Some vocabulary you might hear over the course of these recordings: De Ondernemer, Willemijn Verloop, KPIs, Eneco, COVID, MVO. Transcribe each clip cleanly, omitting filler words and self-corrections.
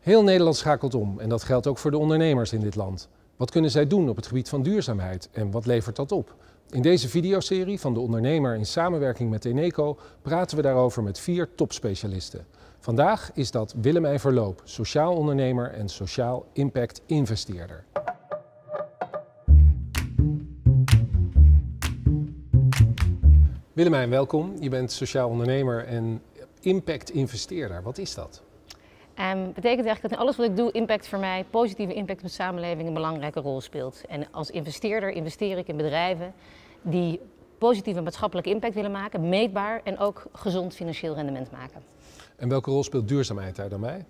Heel Nederland schakelt om en dat geldt ook voor de ondernemers in dit land. Wat kunnen zij doen op het gebied van duurzaamheid en wat levert dat op? In deze videoserie van De Ondernemer in samenwerking met Eneco praten we daarover met 4 topspecialisten. Vandaag is dat Willemijn Verloop, sociaal ondernemer en sociaal impact investeerder. Willemijn, welkom. Je bent sociaal ondernemer en impact investeerder. Wat is dat? Betekent eigenlijk dat in alles wat ik doe, impact voor mij, positieve impact op de samenleving een belangrijke rol speelt. En als investeerder investeer ik in bedrijven die positieve maatschappelijke impact willen maken, meetbaar en ook gezond financieel rendement maken. En welke rol speelt duurzaamheid daar dan bij?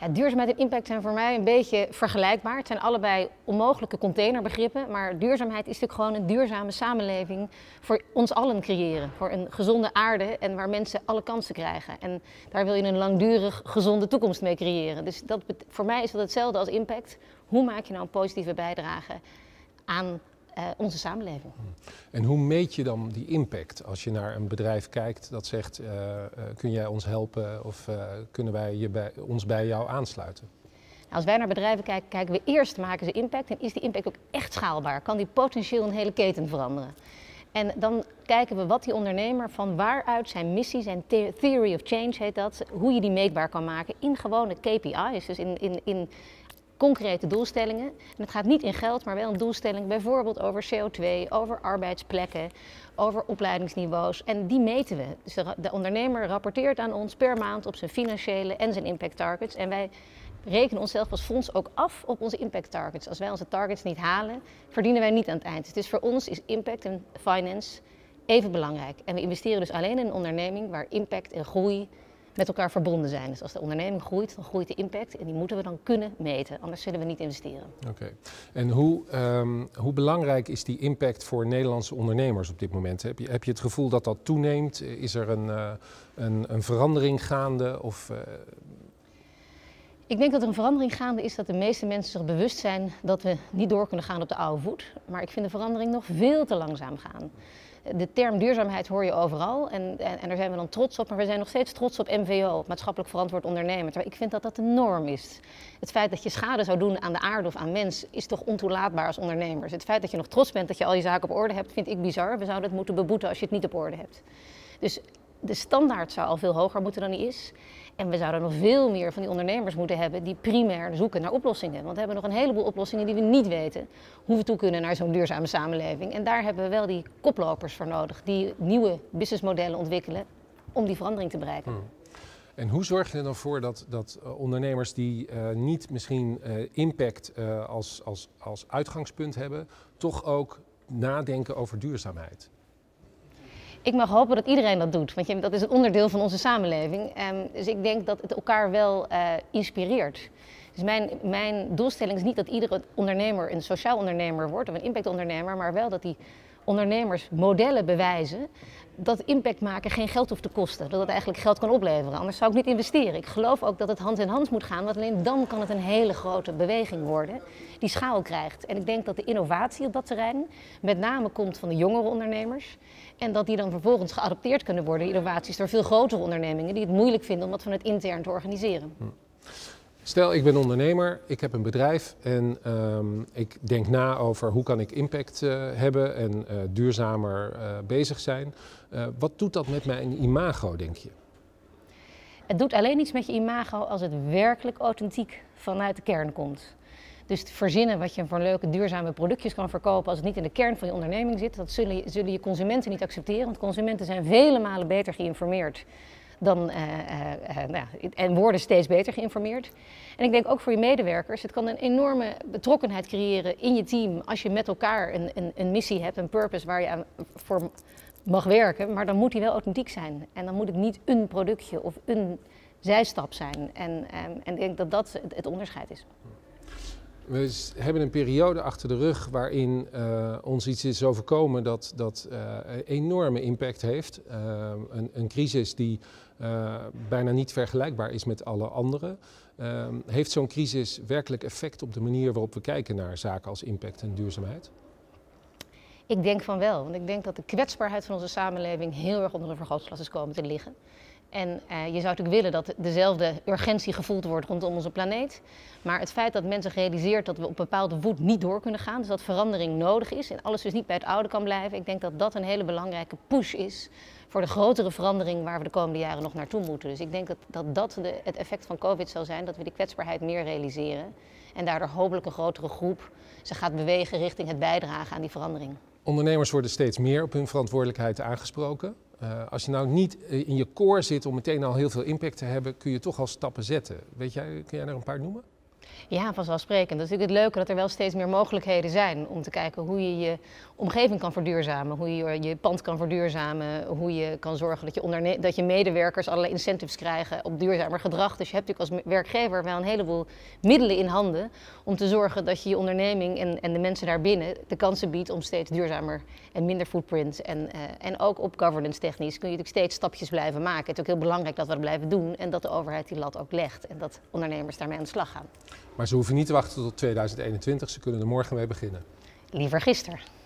Ja, duurzaamheid en impact zijn voor mij een beetje vergelijkbaar. Het zijn allebei onmogelijke containerbegrippen, maar duurzaamheid is natuurlijk gewoon een duurzame samenleving voor ons allen creëren. Voor een gezonde aarde en waar mensen alle kansen krijgen. En daar wil je een langdurig gezonde toekomst mee creëren. Dus dat, voor mij is dat hetzelfde als impact. Hoe maak je nou een positieve bijdrage aan onze samenleving? En hoe meet je dan die impact als je naar een bedrijf kijkt dat zegt, kun jij ons helpen of kunnen wij ons bij jou aansluiten? Nou, als wij naar bedrijven kijken, kijken we eerst, maken ze impact en is die impact ook echt schaalbaar? Kan die potentieel een hele keten veranderen? En dan kijken we wat die ondernemer van waaruit zijn missie, zijn theory of change heet dat, hoe je die meetbaar kan maken in gewone KPIs, dus in concrete doelstellingen. En het gaat niet in geld, maar wel een doelstelling bijvoorbeeld over CO2, over arbeidsplekken, over opleidingsniveaus. En die meten we. Dus de ondernemer rapporteert aan ons per maand op zijn financiële en zijn impact targets. En wij rekenen onszelf als fonds ook af op onze impact targets. Als wij onze targets niet halen, verdienen wij niet aan het eind. Dus voor ons is impact en finance even belangrijk. En we investeren dus alleen in een onderneming waar impact en groei met elkaar verbonden zijn. Dus als de onderneming groeit, dan groeit de impact en die moeten we dan kunnen meten. Anders zullen we niet investeren. Oké. En hoe belangrijk is die impact voor Nederlandse ondernemers op dit moment? Heb je het gevoel dat dat toeneemt? Is er een verandering gaande? Ik denk dat er een verandering gaande is dat de meeste mensen zich bewust zijn dat we niet door kunnen gaan op de oude voet. Maar ik vind de verandering nog veel te langzaam gaan. De term duurzaamheid hoor je overal en daar zijn we dan trots op, maar we zijn nog steeds trots op MVO, maatschappelijk verantwoord ondernemen. Terwijl ik vind dat dat de norm is. Het feit dat je schade zou doen aan de aarde of aan mens is toch ontoelaatbaar als ondernemers. Het feit dat je nog trots bent dat je al je zaken op orde hebt, vind ik bizar. We zouden het moeten beboeten als je het niet op orde hebt. Dus de standaard zou al veel hoger moeten dan die is. En we zouden nog veel meer van die ondernemers moeten hebben die primair zoeken naar oplossingen. Want we hebben nog een heleboel oplossingen die we niet weten hoe we toe kunnen naar zo'n duurzame samenleving. En daar hebben we wel die koplopers voor nodig, die nieuwe businessmodellen ontwikkelen om die verandering te bereiken. En hoe zorg je er dan voor dat ondernemers die niet misschien impact als uitgangspunt hebben, toch ook nadenken over duurzaamheid? Ik mag hopen dat iedereen dat doet, want dat is een onderdeel van onze samenleving. Dus ik denk dat het elkaar wel inspireert. Dus mijn doelstelling is niet dat iedere ondernemer een sociaal ondernemer wordt of een impactondernemer, maar wel dat die ondernemers modellen bewijzen dat impact maken geen geld hoeft te kosten. Dat het eigenlijk geld kan opleveren, anders zou ik niet investeren. Ik geloof ook dat het hand in hand moet gaan, want alleen dan kan het een hele grote beweging worden die schaal krijgt. En ik denk dat de innovatie op dat terrein met name komt van de jongere ondernemers. En dat die dan vervolgens geadopteerd kunnen worden, innovaties, door veel grotere ondernemingen die het moeilijk vinden om dat vanuit intern te organiseren. Stel, ik ben ondernemer, ik heb een bedrijf en ik denk na over hoe kan ik impact hebben en duurzamer bezig zijn. Wat doet dat met mijn imago, denk je? Het doet alleen iets met je imago als het werkelijk authentiek vanuit de kern komt. Dus verzinnen wat je voor leuke duurzame productjes kan verkopen als het niet in de kern van je onderneming zit, dat zullen je consumenten niet accepteren. Want consumenten zijn vele malen beter geïnformeerd dan, en worden steeds beter geïnformeerd. En ik denk ook voor je medewerkers, het kan een enorme betrokkenheid creëren in je team als je met elkaar een missie hebt, een purpose waar je aan voor mag werken. Maar dan moet die wel authentiek zijn en dan moet het niet een productje of een zijstap zijn. En ik denk dat dat het onderscheid is. We hebben een periode achter de rug waarin ons iets is overkomen dat enorme impact heeft. Een crisis die bijna niet vergelijkbaar is met alle andere. Heeft zo'n crisis werkelijk effect op de manier waarop we kijken naar zaken als impact en duurzaamheid? Ik denk van wel, want ik denk dat de kwetsbaarheid van onze samenleving heel erg onder de vergrootglas is komen te liggen. En je zou natuurlijk willen dat dezelfde urgentie gevoeld wordt rondom onze planeet. Maar het feit dat mensen realiseert dat we op bepaalde voet niet door kunnen gaan, dus dat verandering nodig is en alles dus niet bij het oude kan blijven. Ik denk dat dat een hele belangrijke push is voor de grotere verandering waar we de komende jaren nog naartoe moeten. Dus ik denk dat het effect van COVID zal zijn, dat we die kwetsbaarheid meer realiseren. En daardoor hopelijk een grotere groep zich gaat bewegen richting het bijdragen aan die verandering. Ondernemers worden steeds meer op hun verantwoordelijkheid aangesproken. Als je nou niet in je core zit om meteen al heel veel impact te hebben, kun je toch al stappen zetten. Kun jij er een paar noemen? Ja, vanzelfsprekend. Dat is natuurlijk het leuke dat er wel steeds meer mogelijkheden zijn om te kijken hoe je je omgeving kan verduurzamen, hoe je je pand kan verduurzamen, hoe je kan zorgen dat je medewerkers allerlei incentives krijgen op duurzamer gedrag. Dus je hebt natuurlijk als werkgever wel een heleboel middelen in handen om te zorgen dat je je onderneming en de mensen daarbinnen de kansen biedt om steeds duurzamer en minder footprint en ook op governance technisch kun je natuurlijk steeds stapjes blijven maken. Het is ook heel belangrijk dat we dat blijven doen en dat de overheid die lat ook legt en dat ondernemers daarmee aan de slag gaan. Maar ze hoeven niet te wachten tot 2021, ze kunnen er morgen mee beginnen. Liever gisteren.